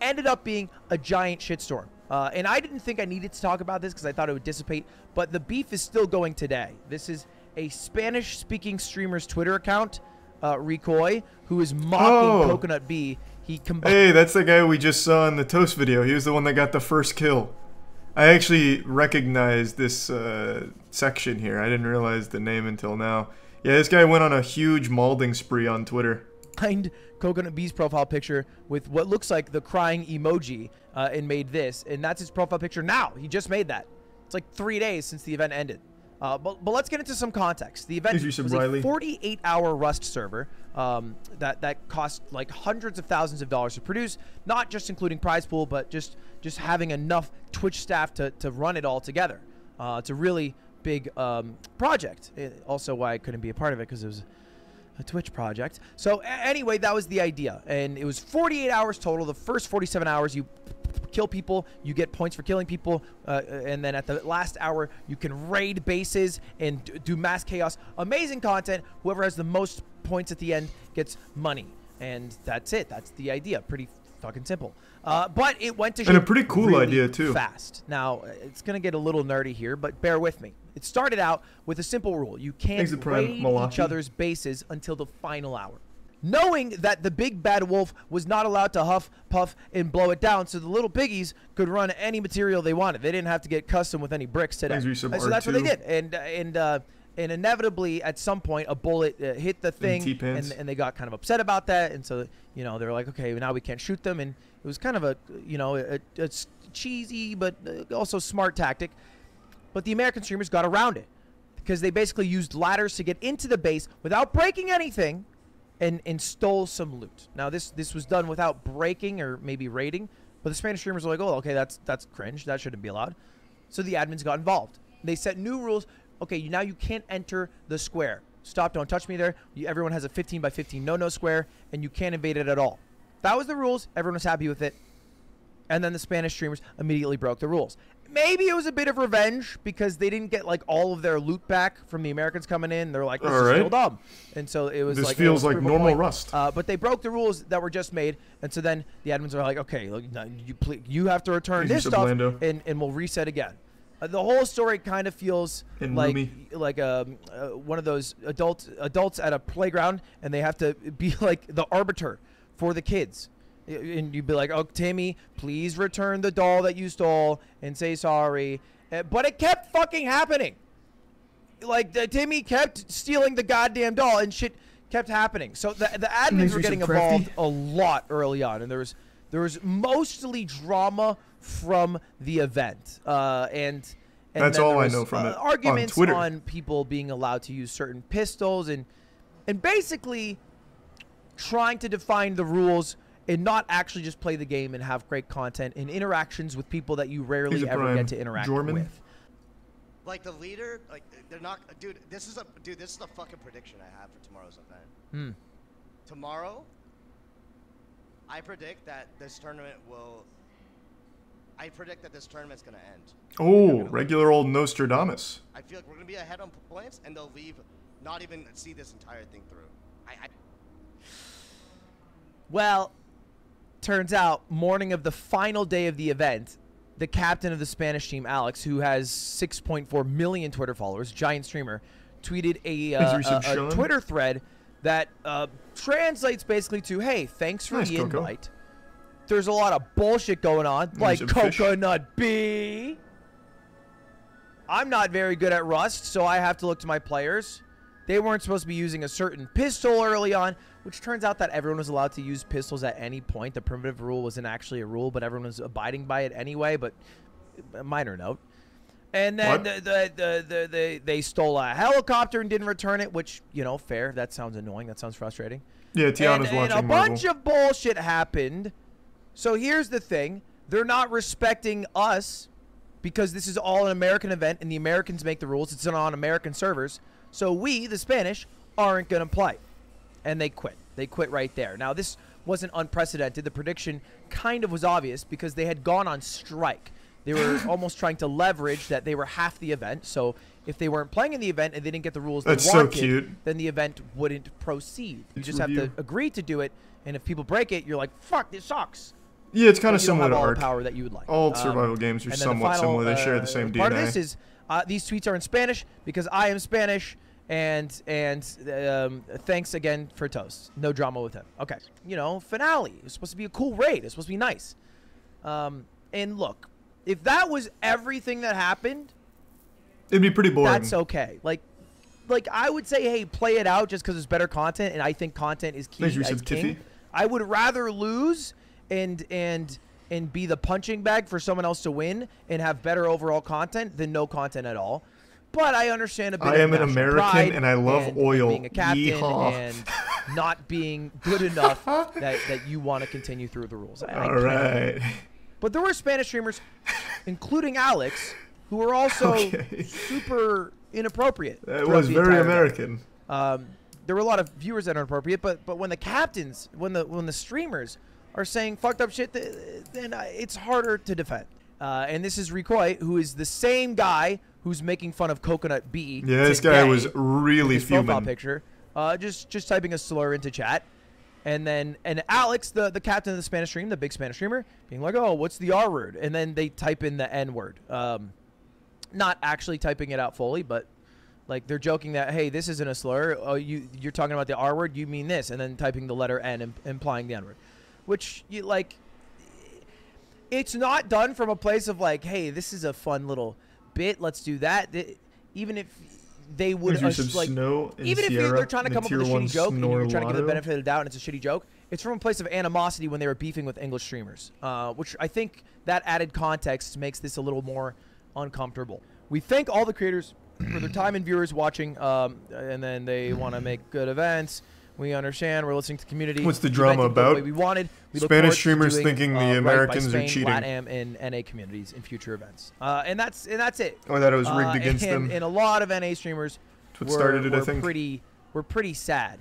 Ended up being a giant shitstorm. And I didn't think I needed to talk about this because I thought it would dissipate, but the beef is still going today. This is a Spanish-speaking streamer's Twitter account, Recoy, who is mocking Coconut B. Hey, that's the guy we just saw in the toast video. He was the one that got the first kill. I actually recognized this section here. I didn't realize the name until now. Yeah, this guy went on a huge malding spree on Twitter. Behind Coconut B's profile picture with what looks like the crying emoji and made this, and that's his profile picture now. He just made that. It's like 3 days since the event ended. But let's get into some context. The event was a 48-hour Rust server that cost like hundreds of thousands of dollars to produce, not just including prize pool, but just having enough Twitch staff to run it all together. It's a really big project. Also why I couldn't be a part of it because it was a Twitch project. So anyway, that was the idea, and it was 48 hours total. The first 47 hours you kill people, you get points for killing people, and then at the last hour you can raid bases and do mass chaos. Amazing content. Whoever has the most points at the end gets money, and that's it. That's the idea. Pretty fucking simple, but it went to shit. And a pretty cool really idea too. Fast. Now it's gonna get a little nerdy here, but bear with me. It started out with a simple rule: you can't raid each other's bases until the final hour. Knowing that the big bad wolf was not allowed to huff, puff, and blow it down, so the little piggies could run any material they wanted. They didn't have to get custom with any bricks today. So that's what they did, and inevitably at some point a bullet hit the thing, and they got kind of upset about that, and so you know they were like, okay, now we can't shoot them, and it was kind of a a cheesy but also smart tactic. But the American streamers got around it because they basically used ladders to get into the base without breaking anything, and stole some loot. Now this was done without breaking or maybe raiding, but the Spanish streamers were like, oh, okay, that's cringe. That shouldn't be allowed. So the admins got involved. They set new rules. Okay, now you can't enter the square. Stop, don't touch me there. Everyone has a 15-by-15 no-no square, and you can't invade it at all. That was the rules. Everyone was happy with it. And then the Spanish streamers immediately broke the rules. Maybe it was a bit of revenge because they didn't get like all of their loot back from the Americans coming in. They're like, this is still dumb. And so it was like, this feels like normal Rust. But they broke the rules that were just made. And so then the admins are like, okay, look, you have to return this stuff and we'll reset again. The whole story kind of feels like one of those adults at a playground, and they have to be like the arbiter for the kids. And you'd be like, oh, Timmy, please return the doll that you stole and say sorry. But it kept fucking happening. Like, Timmy kept stealing the goddamn doll, and shit kept happening. So the admins were getting involved a lot early on, and there was mostly drama from the event. And that's all I know from it. Arguments on Twitter on people being allowed to use certain pistols and basically trying to define the rules and not actually just play the game and have great content and interactions with people that you rarely ever get to interact with. Like the leader, like they're not, dude, this is a fucking prediction I have for tomorrow's event. Tomorrow, I predict that this tournament will, I predict that this tournament's gonna end. Oh, regular old Nostradamus. I feel like we're gonna be ahead on points and they'll leave, not even see this entire thing through. Well, turns out, morning of the final day of the event, the captain of the Spanish team, Alex, who has 6.4 million Twitter followers, giant streamer, tweeted a Twitter thread that translates basically to, hey, thanks for the invite. There's a lot of bullshit going on, like Coconut B. I'm not very good at Rust, so I have to look to my players. They weren't supposed to be using a certain pistol early on, which turns out that everyone was allowed to use pistols at any point. The primitive rule wasn't actually a rule, but everyone was abiding by it anyway, but a minor note. And then they stole a helicopter and didn't return it, which, you know, fair. That sounds annoying. That sounds frustrating. Yeah, Tiana's watching. And a bunch of bullshit happened. So here's the thing. They're not respecting us because this is all an American event and the Americans make the rules. It's on American servers. So we, the Spanish, aren't going to play. And they quit. They quit right there. Now, this wasn't unprecedented. The prediction kind of was obvious because they had gone on strike. They were almost trying to leverage that they were half the event. So if they weren't playing in the event and they didn't get the rules they wanted, then the event wouldn't proceed. You just have to agree to do it. And if people break it, you're like, fuck, this sucks. Yeah, it's kind of similar to ARK. Power that you would like. All survival games are somewhat similar. They share the same DNA. Part of this is these tweets are in Spanish because I am Spanish. And thanks again for Toast. No drama with him. Okay. You know, finale. It's supposed to be a cool raid. It's supposed to be nice. And look, if that was everything that happened, it'd be pretty boring. That's okay. Like I would say, hey, play it out just because it's better content, and I think content is key. I would rather lose and be the punching bag for someone else to win and have better overall content than no content at all. But I understand a bit. I am an American, and I love oil. Being a captain and not being good enough that you want to continue through the rules. All right. But there were Spanish streamers, including Alex, who were also super inappropriate. It was very American. There were a lot of viewers that are inappropriate, but when the captains, when the streamers are saying fucked up shit, then it's harder to defend. And this is Recoy, who is the same guy who's making fun of Coconut B. Yeah, this guy was really fuming. Profile picture, just typing a slur into chat, and Alex, the captain of the Spanish stream, the big Spanish streamer, being like, "Oh, what's the R word?" And then they type in the N word, not actually typing it out fully, but like they're joking that, "Hey, this isn't a slur. Oh, you're talking about the R word. You mean this?" And then typing the letter N, implying the N word, which you like. It's not done from a place of like, "Hey, this is a fun little bit, let's do that." Even if they would like, even if they're trying to come up with a shitty joke and you're trying to give the benefit of the doubt and it's a shitty joke, it's from a place of animosity when they were beefing with English streamers, which I think that added context makes this a little more uncomfortable. We thank all the creators for their time and viewers watching, and then they want to make good events. We understand. We're listening to the community. What's the drama about? We wanted Spanish streamers thinking the Americans are cheating. LATAM and NA communities in future events, and that's it. Oh, that it was rigged against them. And a lot of NA streamers were pretty sad.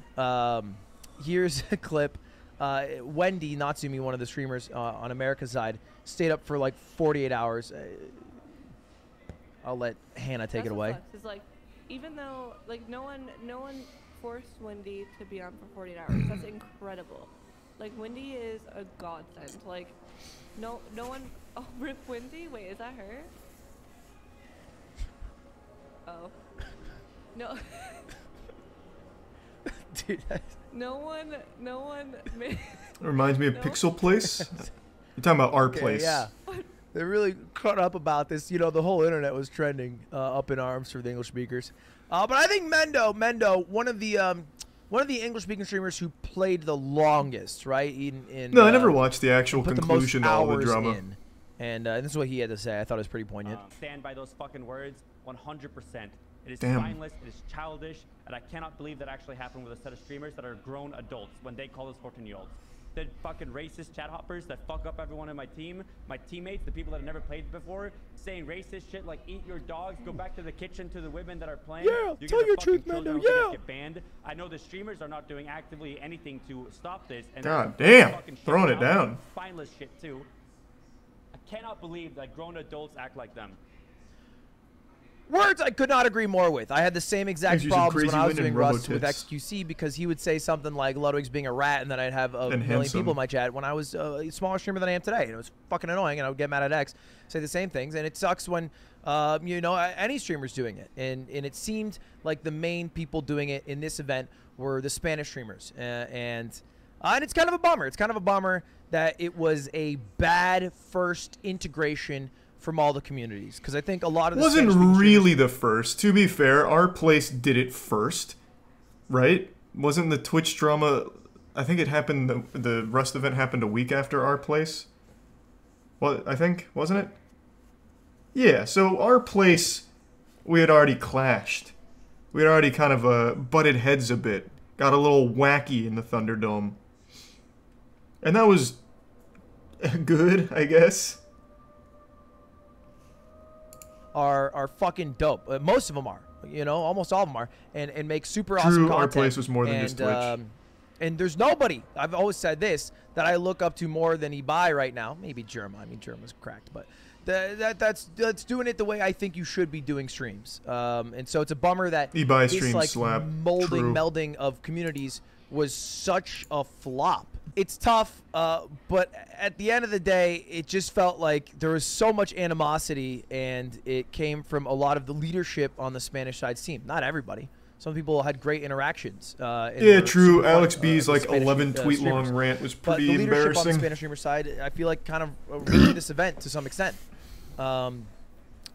Here's a clip. Wendy Natsumi, one of the streamers on America's side, stayed up for like 48 hours. I'll let Hannah take it away. It's like, even though like no one forced Wendy to be on for 48 hours. That's incredible. Like, Wendy is a godsend. Like, no one. Oh, RIP Wendy. Wait, is that her? Oh, no. Dude, no one. It reminds me of Pixel Place. You're talking about our place. Yeah. They're really caught up about this. You know, the whole internet was trending up in arms for the English speakers. But I think Mendo, one of the English-speaking streamers who played the longest, right? No, I never watched the actual conclusion of all the drama. And this is what he had to say. I thought it was pretty poignant. Stand by those fucking words, 100%. It is mindless, it is childish, and I cannot believe that actually happened with a set of streamers that are grown adults when they call us 14-year-olds. The fucking racist chat hoppers that fuck up everyone in my team, my teammates, the people that have never played before, saying racist shit like "eat your dogs, go back to the kitchen" to the women that are playing. Yeah, tell your truth, Mendo. Yeah. Get banned. I know the streamers are not doing actively anything to stop this. And God damn, throwing it down. Spineless shit too. I cannot believe that grown adults act like them. Words I could not agree more with. I had the same exact problems when I was doing Rust with XQC because he would say something like Ludwig's being a rat, and then I'd have a million people in my chat when I was a smaller streamer than I am today. And it was fucking annoying, and I would get mad at X, say the same things, and it sucks when, you know, any streamer's doing it. And it seemed like the main people doing it in this event were the Spanish streamers. And it's kind of a bummer. It's kind of a bummer that it was a bad first integration from all the communities, because I think a lot of this wasn't really the first. To be fair, our place did it first, right? Wasn't the Twitch drama? I think it happened. The Rust event happened a week after our place. Well, I think, wasn't it? Yeah. So our place, we had already clashed. We had already kind of butted heads a bit. Got a little wacky in the Thunderdome, and that was good, I guess. Are fucking dope. Most of them are, you know, almost all of them are, and make super awesome content. Our place was more than just Twitch. And there's nobody, I've always said this, that I look up to more than Ebi right now. Maybe Germa. I mean, Germa's cracked, but that's doing it the way I think you should be doing streams. And so it's a bummer that Ebi's stream like slap. Molding, true. Melding of communities was such a flop. It's tough, but at the end of the day, it just felt like there was so much animosity, and it came from a lot of the leadership on the Spanish side's team. Not everybody. Some people had great interactions. Yeah, true. Alex B's like 11-tweet-long rant was pretty embarrassing. But the leadership on the Spanish streamer side, I feel like, kind of ruined this event to some extent. And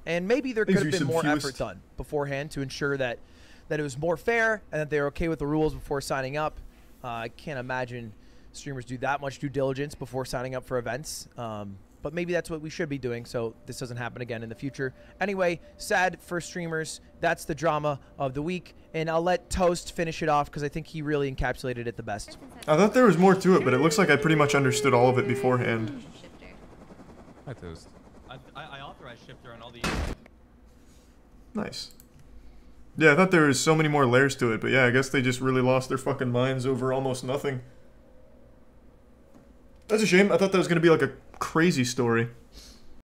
maybe there could have been more effort done beforehand to ensure that, it was more fair and that they were okay with the rules before signing up. I can't imagine streamers do that much due diligence before signing up for events. But maybe that's what we should be doing, so this doesn't happen again in the future. Anyway, sad for streamers. That's the drama of the week, and I'll let Toast finish it off because I think he really encapsulated it the best. I thought there was more to it, but it looks like I pretty much understood all of it beforehand. Hi, Toast. I authorized Shifter on all the... Nice. Yeah, I thought there was so many more layers to it, but yeah, I guess they just really lost their fucking minds over almost nothing. That's a shame. I thought that was going to be like a crazy story.